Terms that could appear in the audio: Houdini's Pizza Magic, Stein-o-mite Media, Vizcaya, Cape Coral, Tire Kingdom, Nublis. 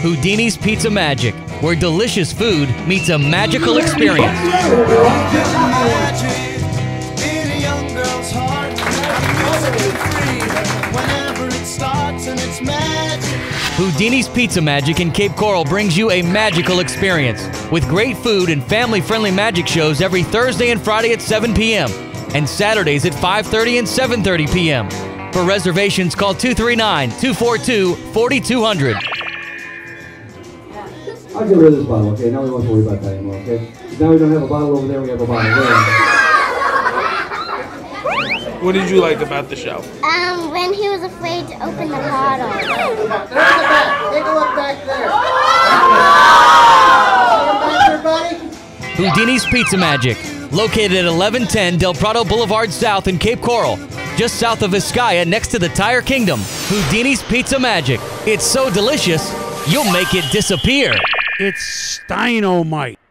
Houdini's Pizza Magic, where delicious food meets a magical experience. Houdini's Pizza Magic in Cape Coral brings you a magical experience with great food and family-friendly magic shows every Thursday and Friday at 7 p.m. and Saturdays at 5:30 and 7:30 p.m. For reservations, call 239-242-4200. I'll get rid of this bottle, okay? Now we won't worry about that anymore, okay? Now we don't have a bottle over there, we have a bottle there. What did you like about the show? When he was afraid to open the bottle. There's the back. Take a look back there. Back there, buddy. Houdini's Pizza Magic, located at 1110 Del Prado Boulevard South in Cape Coral, just south of Vizcaya, next to the Tire Kingdom. Houdini's Pizza Magic. It's so delicious, you'll make it disappear. It's Stein-o-mite.